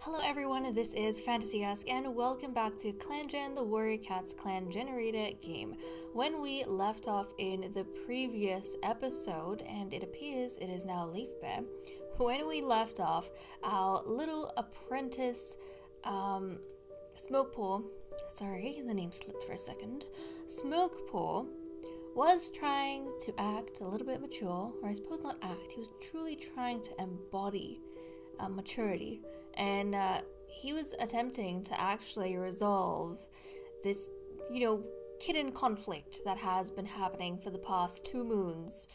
Hello everyone, this is FantasyEsque and welcome back to Clan Gen, the Warrior Cats Clan Generator game. When we left off in the previous episode, and it appears it is now Leafbear, when we left off, our little apprentice Smokepaw, sorry, the name slipped for a second, Smokepaw was trying to act a little bit mature, or I suppose not act, he was truly trying to embody maturity. And he was attempting to actually resolve this, you know, kitten conflict that has been happening for the past 2 moons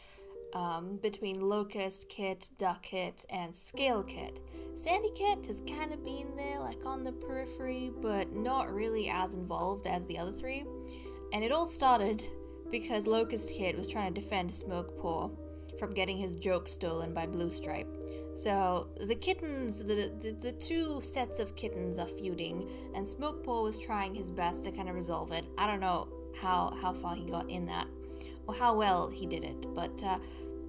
between Locust Kit, Duck Kit, and Scalekit. Sandy Kit has kind of been there, like on the periphery, but not really as involved as the other three. And it all started because Locust Kit was trying to defend Smokepaw from getting his joke stolen by Bluestripe. So the kittens, the two sets of kittens are feuding, and Smokepaw was trying his best to kind of resolve it. I don't know how far he got in that, or how well he did it, but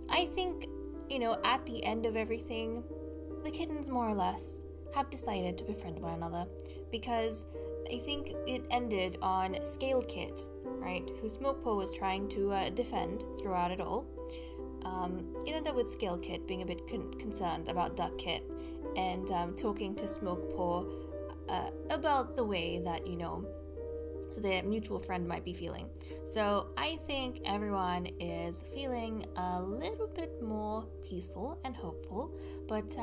I think, you know, at the end of everything, the kittens more or less have decided to befriend one another, because I think it ended on Scalekit, right, who Smokepaw was trying to defend throughout it all. It ended up with Scalekit being a bit concerned about Duck Kit and talking to Smokepaw about the way that, you know, their mutual friend might be feeling. So I think everyone is feeling a little bit more peaceful and hopeful, but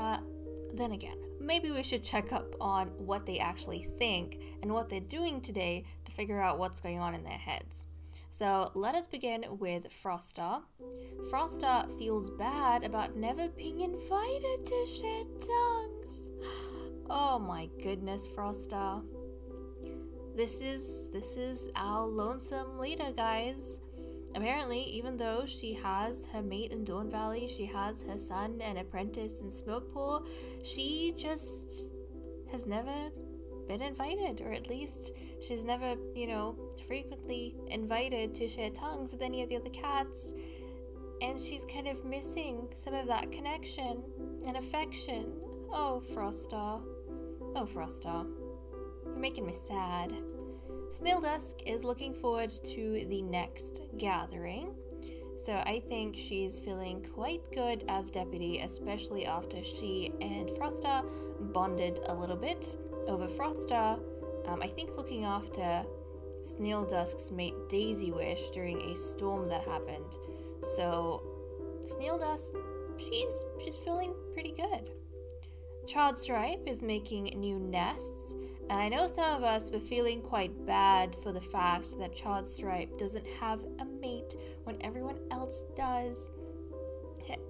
then again, maybe we should check up on what they actually think and what they're doing today to figure out what's going on in their heads. So let us begin with Froststar. Froststar feels bad about never being invited to share tongues. Oh my goodness, Froststar. This is our lonesome leader, guys. Apparently, even though she has her mate in Dawn Valley, she has her son and apprentice in Smokepool, she just has never been invited, or at least she's never, you know, frequently invited to share tongues with any of the other cats, and she's kind of missing some of that connection and affection. Oh, Froststar. Oh, Froststar. You're making me sad. Snaildusk is looking forward to the next gathering, so I think she's feeling quite good as deputy, especially after she and Froststar bonded a little bit over Froststar, I think looking after Snaildusk's mate Daisy Wish during a storm that happened. So Snaildusk, she's feeling pretty good. Childstripe is making new nests, and I know some of us were feeling quite bad for the fact that Childstripe doesn't have a mate when everyone else does.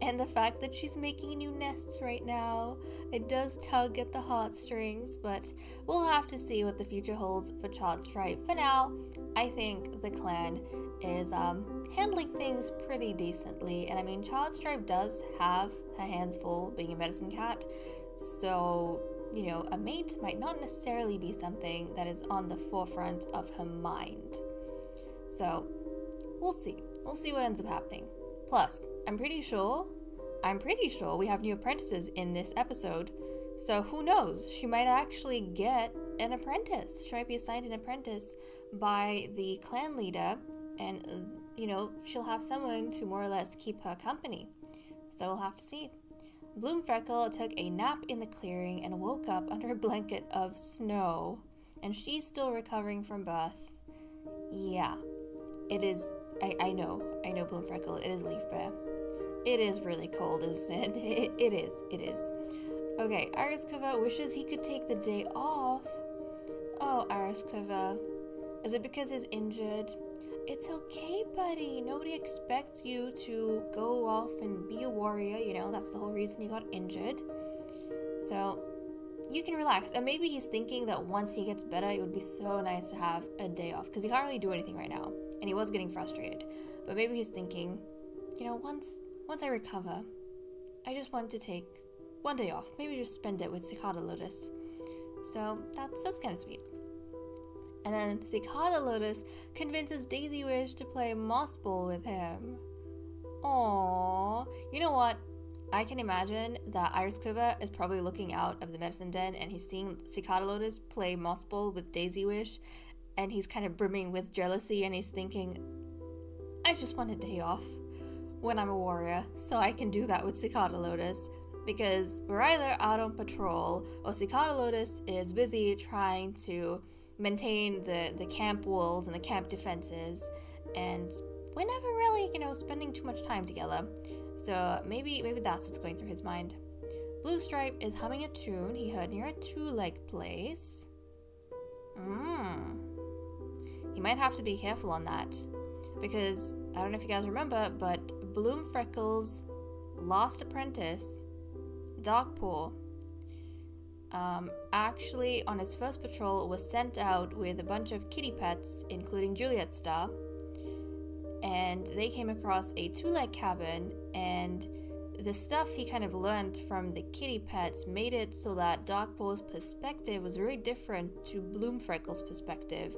And the fact that she's making new nests right now, it does tug at the heartstrings, but we'll have to see what the future holds for Childstripe. For now, I think the clan is handling things pretty decently, and I mean, Childstripe does have her hands full being a medicine cat, so, you know, a mate might not necessarily be something that is on the forefront of her mind. So, we'll see. We'll see what ends up happening. Plus, I'm pretty sure we have new apprentices in this episode, so who knows, she might actually get an apprentice. She might be assigned an apprentice by the clan leader, and, you know, she'll have someone to more or less keep her company. So we'll have to see. Bloomfreckle took a nap in the clearing and woke up under a blanket of snow, and she's still recovering from birth. Yeah, it is... I know Bloomfreckle, it is Leafbear. It is really cold, isn't it? It is. Okay, Iris Quiver wishes he could take the day off. Oh, Iris Quiver. Is it because he's injured? It's okay, buddy. Nobody expects you to go off and be a warrior, you know, that's the whole reason you got injured. So, you can relax. And maybe he's thinking that once he gets better, it would be so nice to have a day off, because he can't really do anything right now. And he was getting frustrated, but maybe he's thinking, you know, once I recover, I just want to take one day off, maybe just spend it with Cicada Lotus. So that's kind of sweet. And then Cicada Lotus convinces Daisy Wish to play Moss Ball with him. Aww, you know what? I can imagine that Iris Quiver is probably looking out of the medicine den and he's seeing Cicada Lotus play Moss Ball with Daisy Wish, and he's kind of brimming with jealousy and he's thinking, I just want a day off when I'm a warrior so I can do that with Cicada Lotus, because we're either out on patrol or Cicada Lotus is busy trying to maintain the camp walls and the camp defenses, and we're never really, spending too much time together. So maybe that's what's going through his mind. Bluestripe is humming a tune he heard near a two-leg place. He might have to be careful on that, because I don't know if you guys remember, but Bloomfreckle's last apprentice, Darkpaw, actually on his first patrol was sent out with a bunch of kitty pets, including Juliet Star, and they came across a two-leg cabin, and the stuff he kind of learned from the kitty pets made it so that Darkpaw's perspective was really different to Bloomfreckle's perspective,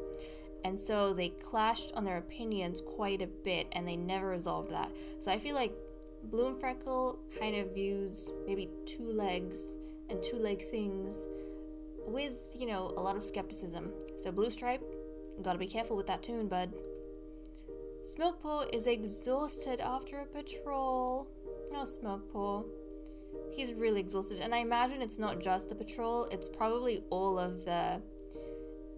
and so they clashed on their opinions quite a bit and they never resolved that. So I feel like Bloomfreckle kind of views maybe two legs and two-leg things with, a lot of skepticism. So Bluestripe, gotta be careful with that tune, bud. Smokepaw is exhausted after a patrol. Oh, Smokepaw. He's really exhausted, and I imagine it's not just the patrol, it's probably all of the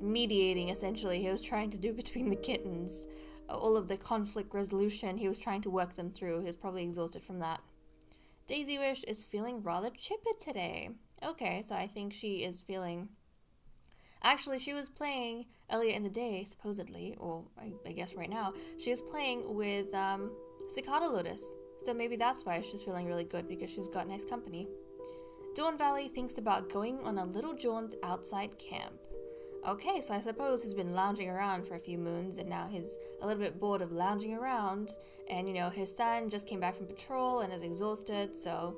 mediating, essentially, he was trying to do between the kittens. All of the conflict resolution, he was trying to work them through. He was probably exhausted from that. Daisy Wish is feeling rather chipper today. Okay, so I think she is feeling... Actually, she was playing earlier in the day, supposedly, or I guess right now, she was playing with Cicada Lotus. So maybe that's why she's feeling really good, because she's got nice company. Dawn Valley thinks about going on a little jaunt outside camp. Okay, so I suppose he's been lounging around for a few moons and now he's a little bit bored of lounging around, and his son just came back from patrol and is exhausted, so...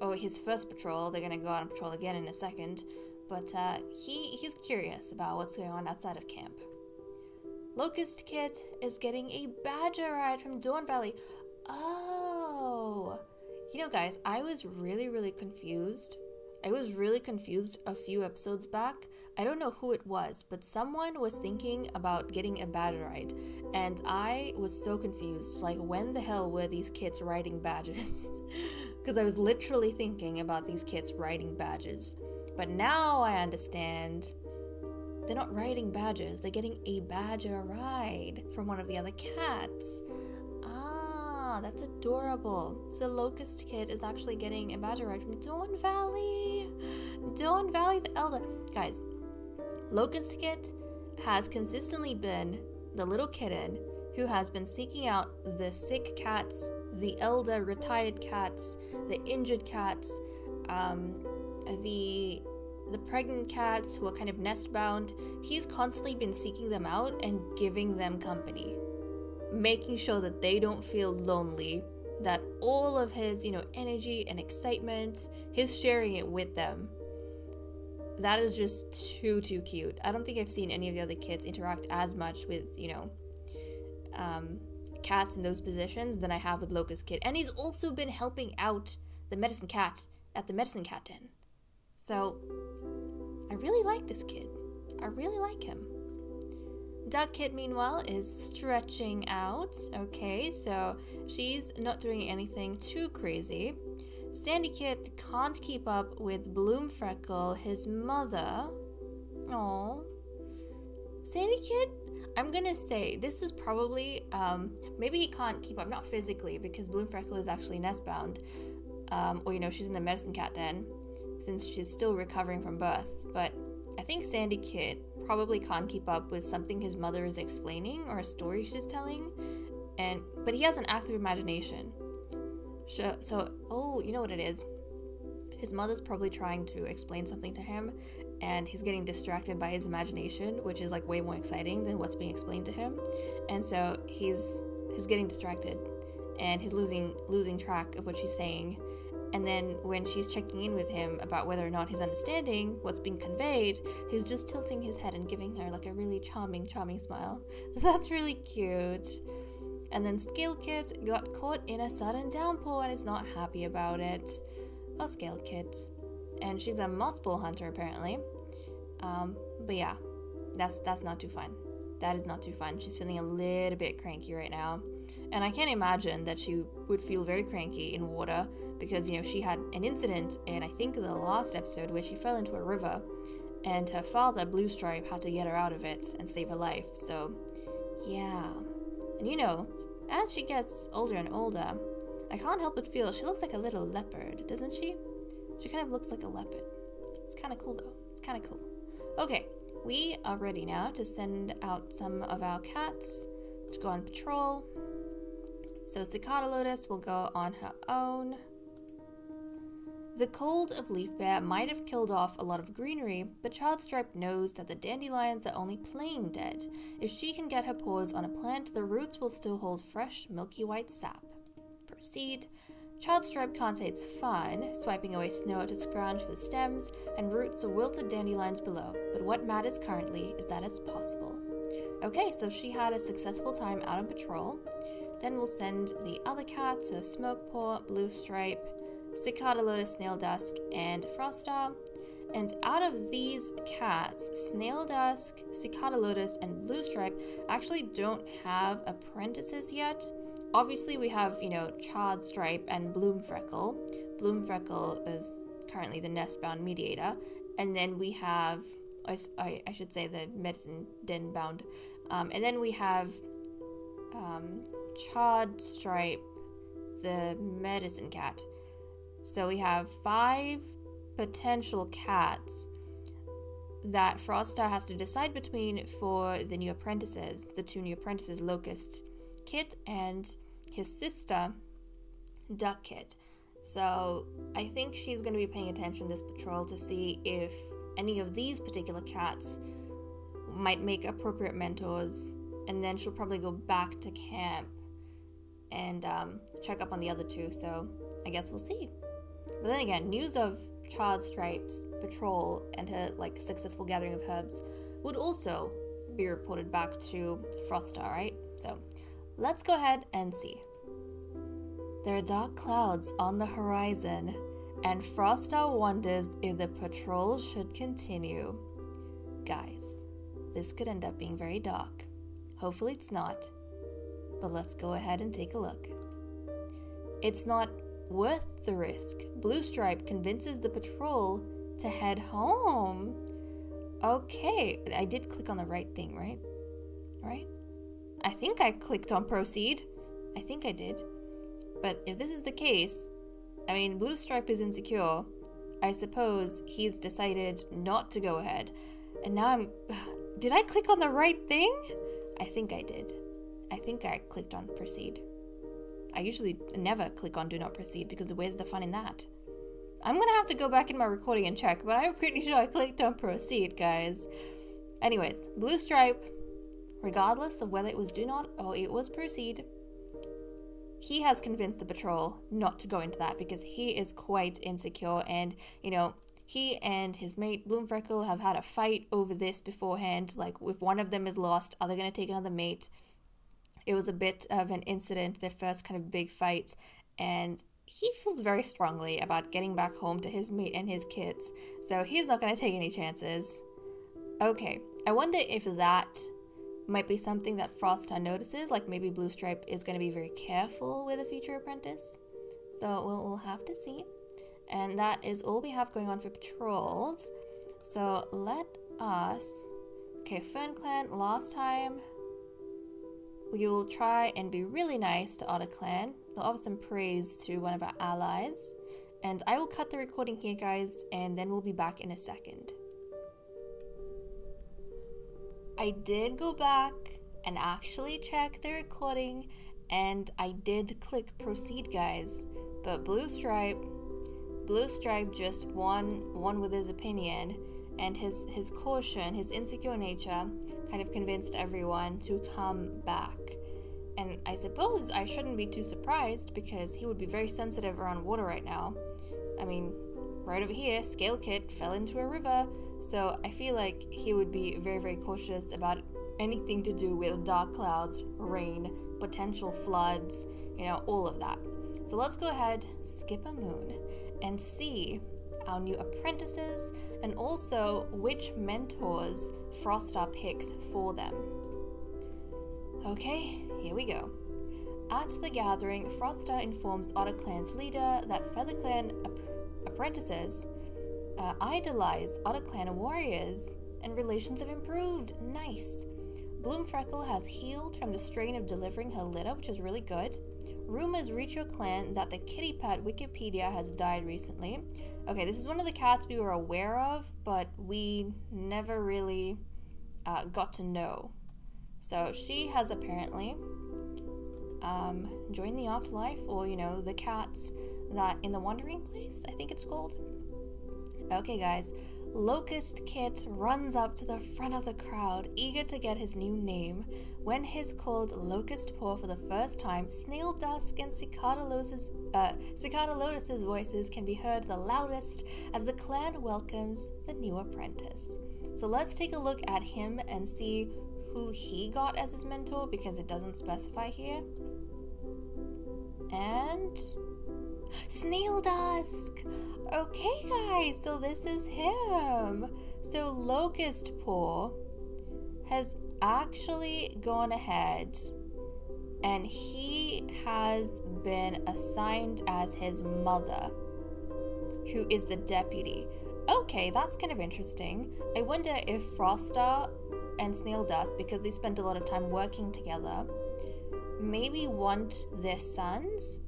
Oh, his first patrol, they're gonna go out on patrol again in a second, but he's curious about what's going on outside of camp. Locust Kit is getting a badger ride from Dawn Valley. Oh! Guys, I was really confused. I was really confused a few episodes back. I don't know who it was, but someone was thinking about getting a badger ride, and I was so confused, like when the hell were these kids riding badges? Because I was literally thinking about these kids riding badges. But now I understand. They're not riding badges, they're getting a badger ride from one of the other cats. Ah, that's adorable. So Locust Kid is actually getting a badger ride from Dawn Valley. Dawn Valley the Elder. Guys, Locust Kit has consistently been the little kitten who has been seeking out the sick cats, the elder retired cats, the injured cats, the pregnant cats who are kind of nest bound. He's constantly been seeking them out and giving them company, making sure that they don't feel lonely, that all of his, energy and excitement, he's sharing it with them. That is just too cute. I don't think I've seen any of the other kids interact as much with, cats in those positions than I have with Locust Kit. And he's also been helping out the medicine cat at the medicine cat den. So, I really like this kid. I really like him. Duck Kit, meanwhile, is stretching out. Okay, so she's not doing anything too crazy. Sandy Kit can't keep up with Bloomfreckle, his mother. Aww. Sandy Kit, I'm gonna say, this is probably, maybe he can't keep up, not physically, because Bloomfreckle is actually nestbound. Or, she's in the medicine cat den, since she's still recovering from birth, but... I think Sandy Kit probably can't keep up with something his mother is explaining or a story she's telling, but he has an active imagination. So, oh, you know what it is? His mother's probably trying to explain something to him, and he's getting distracted by his imagination, which is like way more exciting than what's being explained to him. And so he's getting distracted, and he's losing track of what she's saying. And then when she's checking in with him about whether or not he's understanding what's being conveyed, he's just tilting his head and giving her like a really charming smile. That's really cute. and then Scalekit got caught in a sudden downpour and is not happy about it. Oh, Scalekit. And she's a moss pool hunter apparently. But yeah, that's not too fun. That is not too fun. She's feeling a little bit cranky right now. And I can't imagine that she would feel very cranky in water because, you know, she had an incident in, I think, the last episode where she fell into a river and her father, Bluestripe, had to get her out of it and save her life. So, yeah. And you know, as she gets older and older, I can't help but feel she looks like a little leopard, doesn't she? She kind of looks like a leopard. It's kind of cool, though. It's kind of cool. Okay, we are ready now to send out some of our cats to go on patrol. So Cicada Lotus will go on her own. The cold of Leaf Bear might have killed off a lot of greenery, but Childstripe knows that the dandelions are only plain dead. If she can get her paws on a plant, the roots will still hold fresh, milky white sap. Proceed. Childstripe can't say it's fun, swiping away snow to scrounge for the stems and roots of wilted dandelions below, but what matters currently is that it's possible. Okay, so she had a successful time out on patrol. Then we'll send the other cats, so Smokepaw, Bluestripe, Cicada Lotus, Snaildusk, and Froststar. And out of these cats, Snaildusk, Cicada Lotus, and Bluestripe actually don't have apprentices yet. Obviously, we have, you know, Childstripe and Bloomfreckle. Bloomfreckle is currently the nest-bound mediator. And then we have, I should say the medicine den-bound. And then we have Childstripe, the medicine cat. So we have 5 potential cats that Froststar has to decide between for the new apprentices, the 2 new apprentices, Locust Kit and his sister, Duck Kit. So I think she's going to be paying attention this patrol to see if any of these particular cats might make appropriate mentors, and then she'll probably go back to camp and check up on the other 2, so I guess we'll see. But then again, news of Childstripe's patrol and her like successful gathering of herbs would also be reported back to Frostar, right? So let's go ahead and see. There are dark clouds on the horizon, and Frostar wonders if the patrol should continue. Guys, this could end up being very dark. Hopefully it's not, but let's go ahead and take a look. It's not worth the risk. Bluestripe convinces the patrol to head home. Okay, I did click on the right thing, right? Right? I think I clicked on proceed. I think I did. But if this is the case, I mean, Bluestripe is insecure. I suppose he's decided not to go ahead. And now I'm... Did I click on the right thing? I think I did. I think I clicked on proceed. I usually never click on do not proceed because where's the fun in that? I'm gonna have to go back in my recording and check, but I'm pretty sure I clicked on proceed, guys. Anyways, Bluestripe, regardless of whether it was do not or it was proceed, he has convinced the patrol not to go into that because he is quite insecure, and, you know, he and his mate Bloomfreckle have had a fight over this beforehand. Like, if one of them is lost, are they going to take another mate? It was a bit of an incident, their first kind of big fight, and he feels very strongly about getting back home to his mate and his kids, so he's not going to take any chances. Okay, I wonder if that might be something that Frostar notices, like maybe Bluestripe is going to be very careful with a future apprentice. So we'll have to see. And that is all we have going on for patrols. So let us... Okay, Fern Clan, last time we will try and be really nice to Otter Clan. They'll offer some praise to one of our allies. And I will cut the recording here, guys, and then we'll be back in a second. I did go back and actually check the recording, and I did click proceed, guys, but Bluestripe just won with his opinion, and his caution, his insecure nature kind of convinced everyone to come back. And I suppose I shouldn't be too surprised because he would be very sensitive around water right now. I mean, right over here, Scalekit fell into a river, so I feel like he would be very, very cautious about anything to do with dark clouds, rain, potential floods, you know, all of that. So let's go ahead, skip a moon, and see our new apprentices and also which mentors Frostar picks for them. Okay, here we go. At the gathering, Frostar informs Otter Clan's leader that Feather Clan apprentices idolize Otter Clan warriors and relations have improved. Nice. Bloomfreckle has healed from the strain of delivering her litter, which is really good. Rumors reach your clan that the kitty pet Wikipedia has died recently. Okay, this is one of the cats we were aware of, but we never really got to know. So she has apparently joined the afterlife, or, you know, the cats that in the wandering place, I think it's called. Okay, guys. Locust Kit runs up to the front of the crowd, eager to get his new name. When he's called Locustpaw for the first time, Snaildusk and Cicada Lotus's voices can be heard the loudest as the clan welcomes the new apprentice. So let's take a look at him and see who he got as his mentor, because it doesn't specify here. And Snaildusk! Okay, guys, so this is him. So Locustpaw has actually gone ahead and he has been assigned as his mother, who is the deputy. Okay, that's kind of interesting. I wonder if Frostar and Snaildusk, because they spent a lot of time working together, maybe want their sons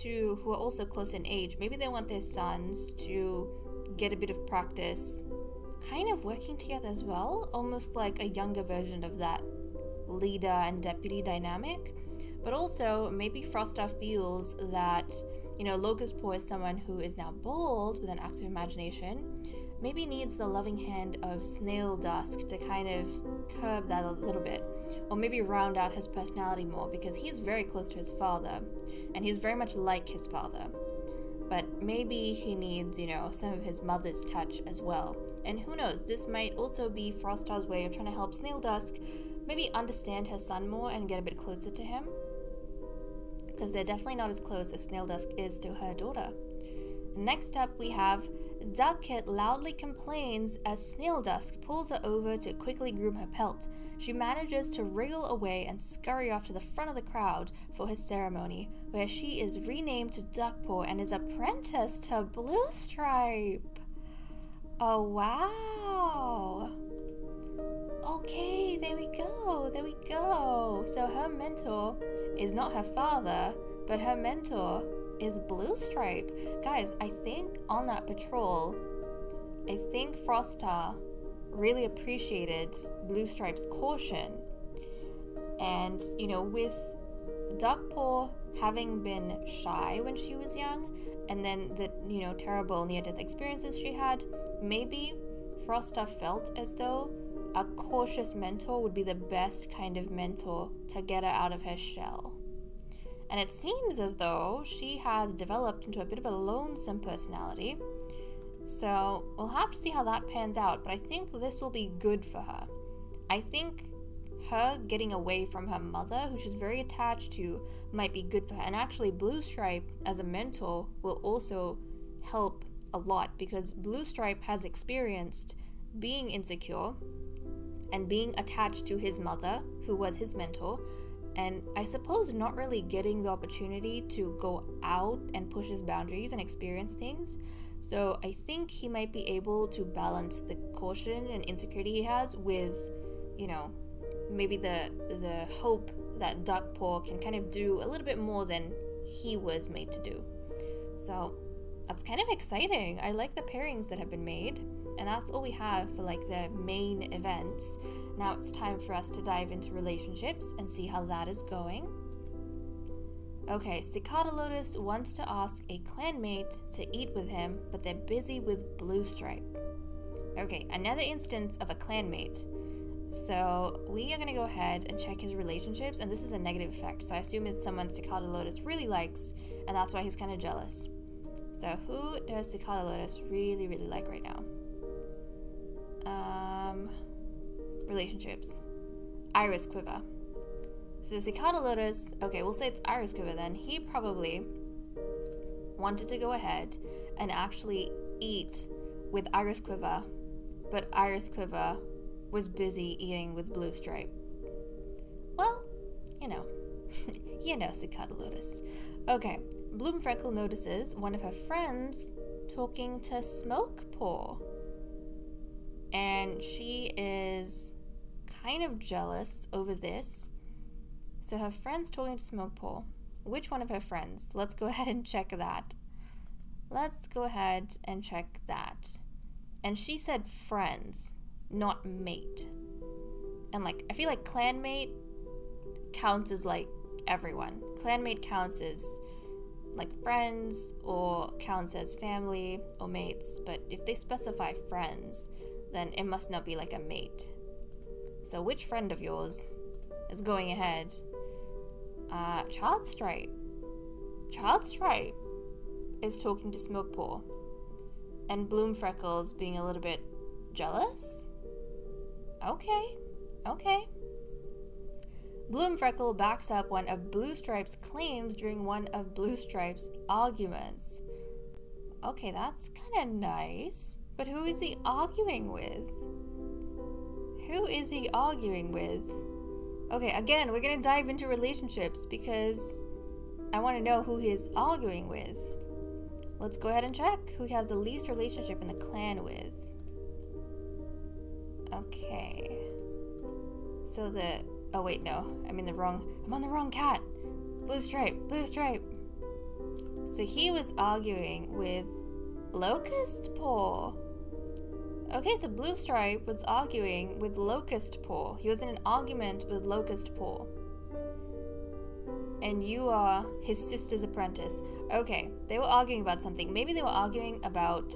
to, who are also close in age, maybe they want their sons to get a bit of practice kind of working together as well, almost like a younger version of that leader and deputy dynamic. But also maybe Frostar feels that, you know, Locustpaw is someone who is now bold with an active imagination, maybe needs the loving hand of Snaildusk to kind of curb that a little bit, or maybe round out his personality more, because he's very close to his father and he's very much like his father, but maybe he needs, you know, some of his mother's touch as well. And who knows, this might also be Frostar's way of trying to help Snaildusk maybe understand her son more and get a bit closer to him, because they're definitely not as close as Snaildusk is to her daughter. Next up we have Duck Kit loudly complains as Snaildusk pulls her over to quickly groom her pelt. She manages to wriggle away and scurry off to the front of the crowd for his ceremony, where she is renamed to Duckpaw and is apprenticed to Bluestripe. Oh wow! Okay, there we go, there we go. So her mentor is not her father, but her mentor is Bluestripe. Guys, I think on that patrol, I think Frostar really appreciated Bluestripe's caution. And, you know, with Duckpaw having been shy when she was young, and then the, you know, terrible near-death experiences she had, maybe Frostar felt as though a cautious mentor would be the best kind of mentor to get her out of her shell. And it seems as though she has developed into a bit of a lonesome personality. So we'll have to see how that pans out, but I think this will be good for her. I think her getting away from her mother, who she's very attached to, might be good for her. And actually Bluestripe as a mentor will also help a lot, because Bluestripe has experienced being insecure and being attached to his mother, who was his mentor, and I suppose not really getting the opportunity to go out and push his boundaries and experience things. So I think he might be able to balance the caution and insecurity he has with, you know, maybe the hope that Duckpaw can kind of do a little bit more than he was made to do. So that's kind of exciting. I like the pairings that have been made. And that's all we have for like the main events. Now it's time for us to dive into relationships and see how that is going. Okay, Cicada Lotus wants to ask a clanmate to eat with him, but they're busy with Bluestripe. Okay, another instance of a clanmate. So we are going to go ahead and check his relationships, and this is a negative effect. So I assume it's someone Cicada Lotus really likes, and that's why he's kind of jealous. So who does Cicada Lotus really, really like right now? Relationships. Iris Quiver. So Cicada Lotus, okay, we'll say it's Iris Quiver then. He probably wanted to go ahead and actually eat with Iris Quiver, but Iris Quiver was busy eating with Bluestripe. Well, you know. You know, Cicada Lotus. Okay, Bloomfreckle notices one of her friends talking to Smokepaw. And she is kind of jealous over this. So her friend's talking to Smokepaw. Which one of her friends? Let's go ahead and check that. Let's go ahead and check that. And she said friends, not mate. And like, I feel like clanmate counts as like everyone. Clanmate counts as like friends or counts as family or mates. But if they specify friends, then it must not be like a mate. So which friend of yours is going ahead? Childstripe. Childstripe is talking to Smokepaw. And Bloomfreckle's being a little bit jealous? Okay, okay. Bloomfreckle backs up one of Bluestripe's claims during one of Bluestripe's arguments. Okay, that's kind of nice. But who is he arguing with? Who is he arguing with? Okay, again, we're gonna dive into relationships because I want to know who he is arguing with. Let's go ahead and check who he has the least relationship in the clan with. Okay. So the... oh wait, no. I'm in the wrong... I'm on the wrong cat! Bluestripe! Bluestripe! So he was arguing with Locustpool. Okay, so Bluestripe was arguing with Locustpool. He was in an argument with Locustpool. And you are his sister's apprentice. Okay, they were arguing about something. Maybe they were arguing about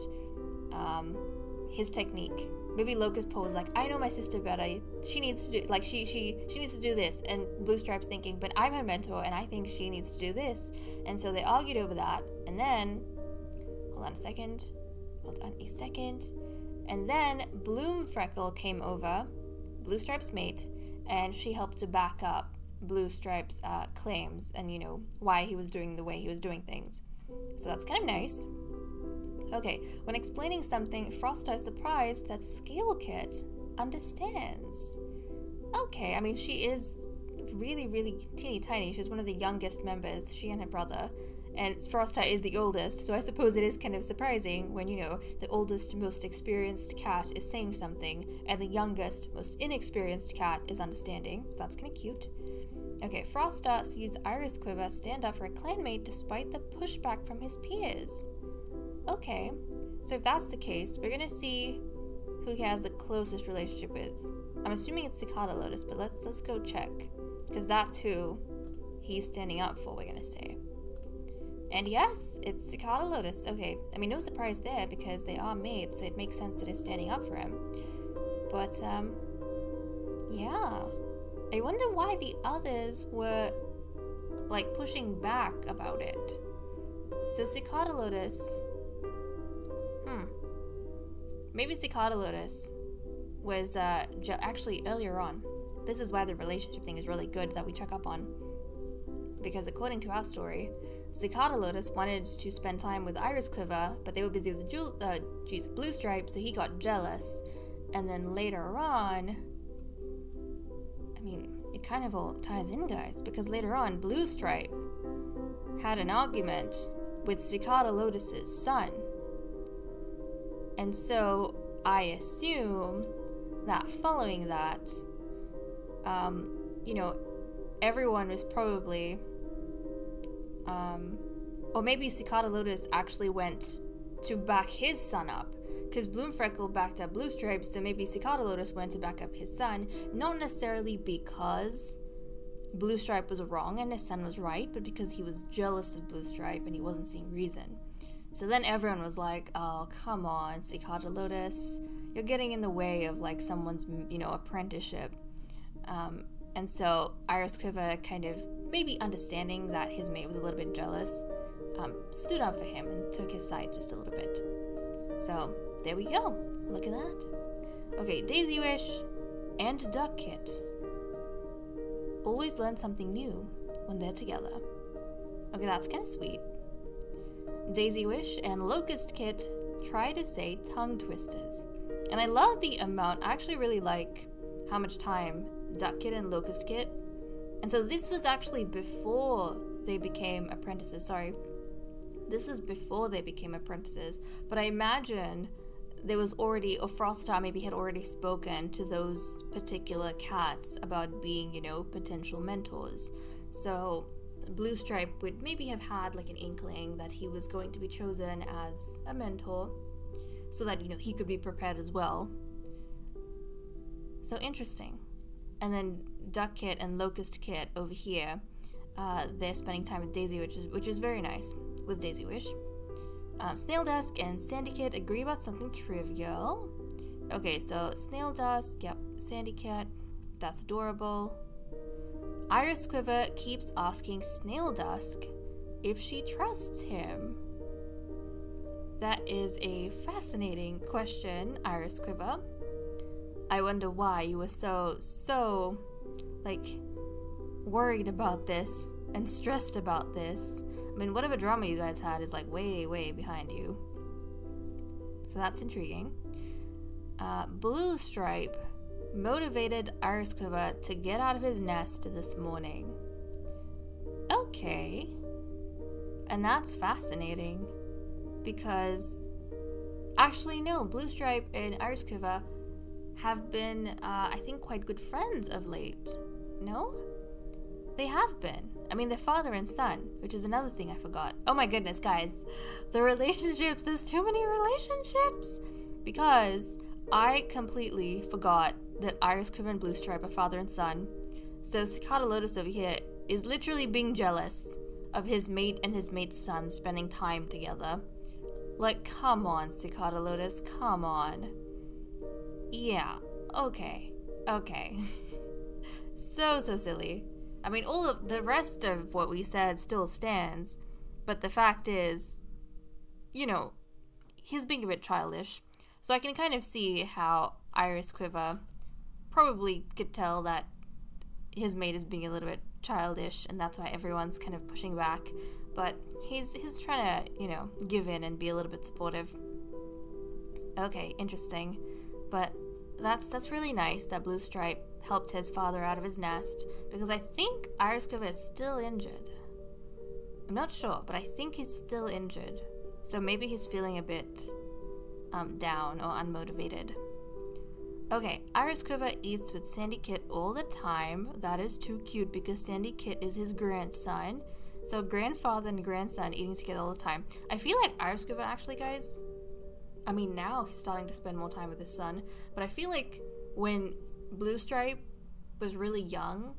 his technique. Maybe Locustpool was like, I know my sister better. She needs to do like she needs to do this. And Bluestripe's thinking, but I'm her mentor and I think she needs to do this. And so they argued over that. And then hold on a second. Hold on a second. And then Bloomfreckle came over, Bluestripe's mate, and she helped to back up Bluestripe's claims and, you know, why he was doing the way he was doing things. So that's kind of nice. Okay, when explaining something, Froster is surprised that Scalekit understands. Okay, I mean, she is really, really teeny tiny. She's one of the youngest members, she and her brother. And Frostar is the oldest, so I suppose it is kind of surprising when, you know, the oldest, most experienced cat is saying something, and the youngest, most inexperienced cat is understanding, so that's kind of cute. Okay, Frostar sees Iris Quiver stand up for a clanmate despite the pushback from his peers. Okay, so if that's the case, we're gonna see who he has the closest relationship with. I'm assuming it's Cicada Lotus, but let's go check, because that's who he's standing up for, we're gonna say. And yes, it's Cicada Lotus. Okay, I mean, no surprise there because they are mates, so it makes sense that it's standing up for him. But, yeah. I wonder why the others were, like, pushing back about it. So Cicada Lotus... Maybe Cicada Lotus was, actually, earlier on. This is why the relationship thing is really good that we check up on. Because according to our story, Cicada Lotus wanted to spend time with Iris Quiver, but they were busy with Bluestripe, so he got jealous. And then later on, I mean, it kind of all ties in, guys, because later on, Bluestripe had an argument with Cicada Lotus's son. And so I assume that following that, you know, everyone was probably... or maybe Cicada Lotus actually went to back his son up, because Bloomfreckle backed up Bluestripe, so maybe Cicada Lotus went to back up his son, not necessarily because Bluestripe was wrong and his son was right, but because he was jealous of Bluestripe and he wasn't seeing reason. So then everyone was like, oh, come on, Cicada Lotus, you're getting in the way of, like, someone's, you know, apprenticeship. And so Iris Quiver kind of, maybe understanding that his mate was a little bit jealous, stood up for him and took his side just a little bit. So there we go. Look at that. Okay, Daisy Wish and Duck Kit. always learn something new when they're together. Okay, that's kind of sweet. Daisy Wish and Locust Kit try to say tongue twisters. And I love the amount. I actually really like how much time Duck Kit and Locust Kit. And so this was actually before they became apprentices. Sorry. This was before they became apprentices. But I imagine there was already, or Froststar maybe had already spoken to those particular cats about being, you know, potential mentors. So Bluestripe would maybe have had like an inkling that he was going to be chosen as a mentor so that, you know, he could be prepared as well. So interesting. And then Duck Kit and Locust Kit over here, they're spending time with Daisy, which is very nice with Daisy Wish. Snaildusk and Sandy Kit agree about something trivial. Okay, so Snaildusk, yep, Sandy Kit, that's adorable. Iris Quiver keeps asking Snaildusk if she trusts him. That is a fascinating question, Iris Quiver. I wonder why you were so, like, worried about this and stressed about this. I mean, whatever drama you guys had is, like, way, way behind you. So that's intriguing. Bluestripe motivated Iris Quiver to get out of his nest this morning. Okay. And that's fascinating. Because, actually no, Bluestripe and Iris Quiver have been, I think, quite good friends of late. No? They have been. I mean, they're father and son, which is another thing I forgot. Oh my goodness, guys. The relationships, there's too many relationships! Because I completely forgot that Iris Quiver and Bluestripe are father and son. So Cicada Lotus over here is literally being jealous of his mate and his mate's son spending time together. Like, come on, Cicada Lotus, come on. Yeah, okay, okay. So silly. I mean, all of the rest of what we said still stands, but the fact is, you know, he's being a bit childish. So I can kind of see how Iris Quiver probably could tell that his mate is being a little bit childish, and that's why everyone's kind of pushing back. But he's trying to, you know, give in and be a little bit supportive. Okay, interesting. But that's really nice that Bluestripe helped his father out of his nest, because I think Iris Quiver is still injured. I'm not sure, but I think he's still injured. So maybe he's feeling a bit down or unmotivated. Okay, Iris Quiver eats with Sandy Kit all the time. That is too cute because Sandy Kit is his grandson. So grandfather and grandson eating together all the time. I feel like Iris Quiver actually, guys, I mean now he's starting to spend more time with his son, but I feel like when Bluestripe was really young,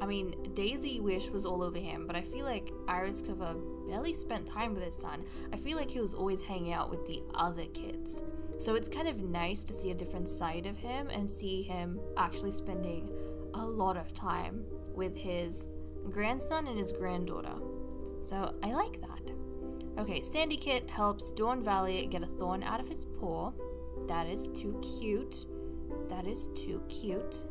I mean Daisy Wish was all over him, but I feel like Iris Quiver barely spent time with his son. I feel like he was always hanging out with the other kids. So it's kind of nice to see a different side of him and see him actually spending a lot of time with his grandson and his granddaughter. So I like that. Okay, Sandy Kit helps Dawn Valley get a thorn out of his paw. That is too cute. That is too cute.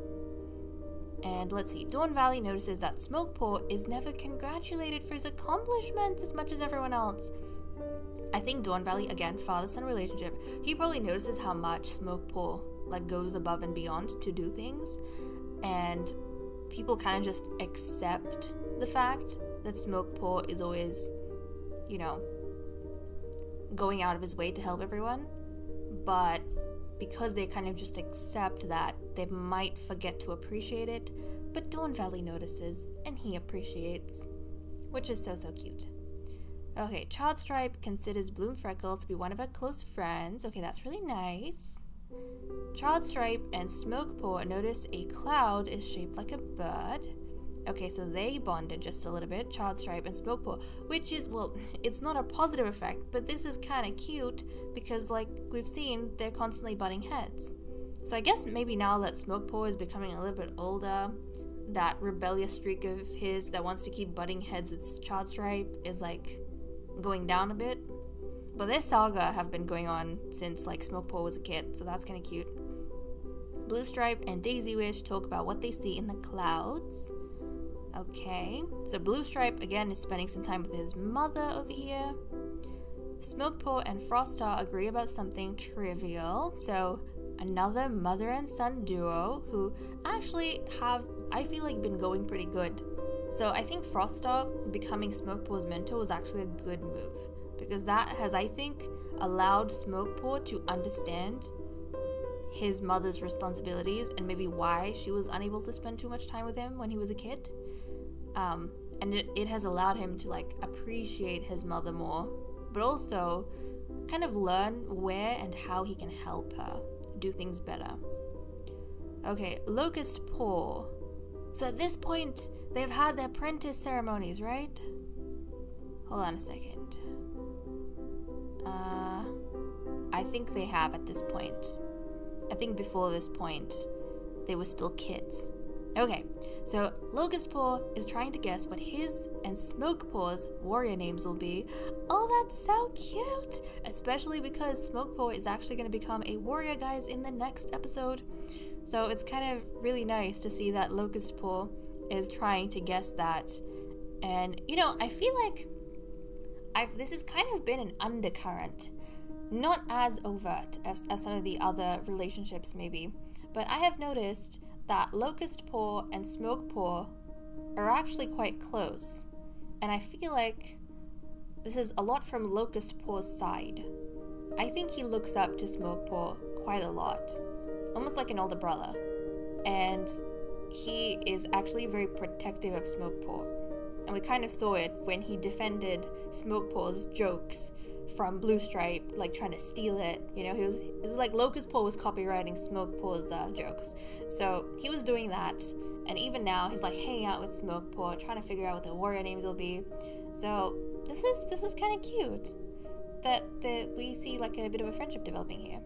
And let's see, Dawn Valley notices that Smokepaw is never congratulated for his accomplishments as much as everyone else. I think Dawn Valley, again, father-son relationship, he probably notices how much Smokepaw, like, goes above and beyond to do things. And people kind of just accept the fact that Smokepaw is always, you know, going out of his way to help everyone, but because they kind of just accept that, they might forget to appreciate it, but Dawn Valley notices, and he appreciates, which is so cute. Okay, Childstripe considers Bloomfreckle to be one of her close friends. Okay, that's really nice. Childstripe and Smokepaw notice a cloud is shaped like a bird. Okay, so they bonded just a little bit, Childstripe and Smokepaw, which is, well, it's not a positive effect, but this is kind of cute because, like we've seen, they're constantly butting heads. So I guess maybe now that Smokepaw is becoming a little bit older, that rebellious streak of his that wants to keep butting heads with Childstripe is, like, going down a bit. But their saga have been going on since, like, Smokepaw was a kid, so that's kind of cute. Bluestripe and Daisy Wish talk about what they see in the clouds. Okay, so Bluestripe again is spending some time with his mother over here. Smokepaw and Froststar agree about something trivial, so another mother and son duo who actually have, I feel like, been going pretty good. So I think Froststar becoming Smokepaw's mentor was actually a good move, because that has, I think, allowed Smokepaw to understand his mother's responsibilities and maybe why she was unable to spend too much time with him when he was a kid. And it has allowed him to, like, appreciate his mother more, but also kind of learn where and how he can help her do things better. Okay, Locustpaw. So at this point, they've had their apprentice ceremonies, right? Hold on a second. I think they have at this point. I think before this point, they were still kids. Okay, so Locustpaw is trying to guess what his and Smokepaw's warrior names will be. Oh, that's so cute! Especially because Smokepaw is actually going to become a warrior, guys, in the next episode. So it's kind of really nice to see that Locustpaw is trying to guess that. And, you know, I feel like this has kind of been an undercurrent. Not as overt as some of the other relationships, maybe. But I have noticed that Locustpaw and Smokepaw are actually quite close, and I feel like this is a lot from Locustpaw's side. I think he looks up to Smokepaw quite a lot, almost like an older brother, and he is actually very protective of Smokepaw, and we kind of saw it when he defended Smokepaw's jokes from Bluestripe, like trying to steal it. You know, it was like Locustpaw was copywriting Smokepaw's jokes. So he was doing that, and even now he's like hanging out with Smokepaw, trying to figure out what the warrior names will be. So this is kind of cute that we see like a bit of a friendship developing here.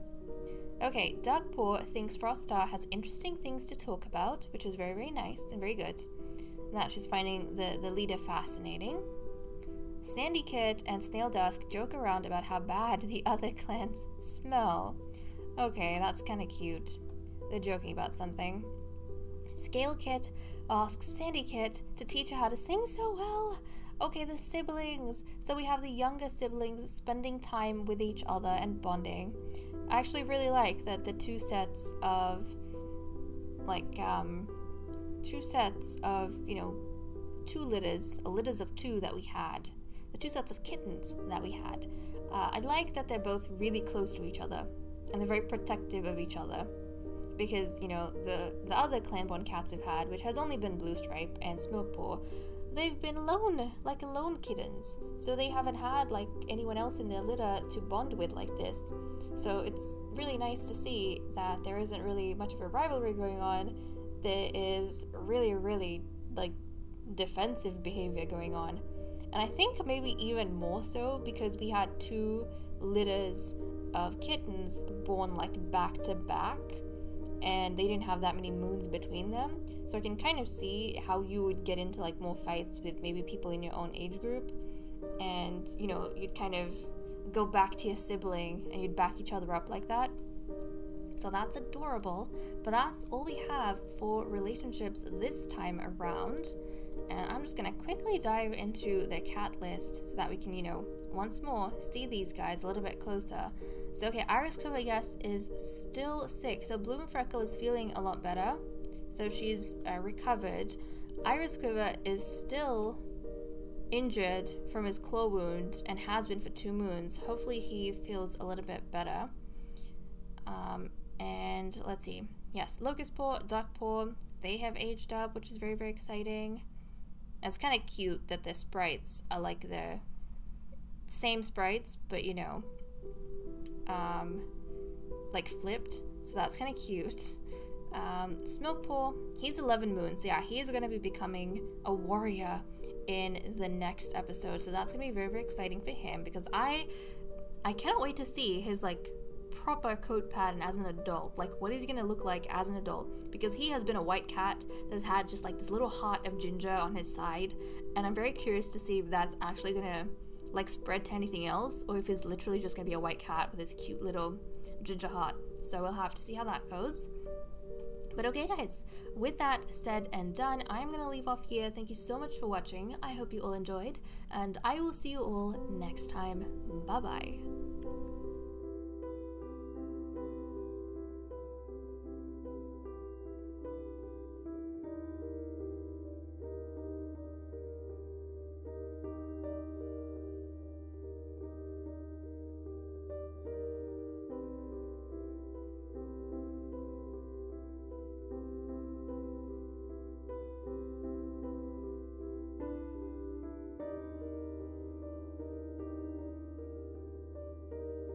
Okay, Darkpaw thinks Frostar has interesting things to talk about, which is very, very nice and very good. And that she's finding the leader fascinating. Sandy Kit and Snaildusk joke around about how bad the other clans smell. Okay, that's kind of cute. They're joking about something. Scalekit asks Sandy Kit to teach her how to sing so well. Okay, the siblings. So we have the younger siblings spending time with each other and bonding. I actually really like that the two sets of, like, you know, litters of two that we had. The two sets of kittens that we had. I like that they're both really close to each other, and they're very protective of each other, because, you know, the other clan-born cats we've had, which has only been Bluestripe and Smokepaw, they've been lone kittens, so they haven't had, like, anyone else in their litter to bond with like this. So it's really nice to see that there isn't really much of a rivalry going on. There is really, really, like, defensive behavior going on. And I think maybe even more so because we had two litters of kittens born like back to back, and they didn't have that many moons between them. So I can kind of see how you would get into like more fights with maybe people in your own age group, and, you know, you'd kind of go back to your sibling and you'd back each other up like that. So that's adorable, but that's all we have for relationships this time around. And I'm just going to quickly dive into the cat list so that we can, you know, once more see these guys a little bit closer. So, okay, Iris Quiver, yes, is still sick. So Bloomfreckle is feeling a lot better. So she's recovered. Iris Quiver is still injured from his claw wound and has been for 2 moons. Hopefully he feels a little bit better. And let's see. Yes, Locustpaw, Duckpaw, they have aged up, which is very, very exciting. It's kind of cute that their sprites are like the same sprites, but, you know, like flipped. So that's kind of cute. Smokepaw, he's 11 moons. Yeah, he's going to be becoming a warrior in the next episode. So that's going to be very, very exciting for him, because I cannot wait to see his, like, proper coat pattern as an adult. Like, what is he gonna look like as an adult? Because he has been a white cat that's had just like this little heart of ginger on his side, and I'm very curious to see if that's actually gonna like spread to anything else, or if he's literally just gonna be a white cat with his cute little ginger heart. So we'll have to see how that goes. But okay guys, with that said and done, I'm gonna leave off here. Thank you so much for watching. I hope you all enjoyed, and I will see you all next time. Bye bye.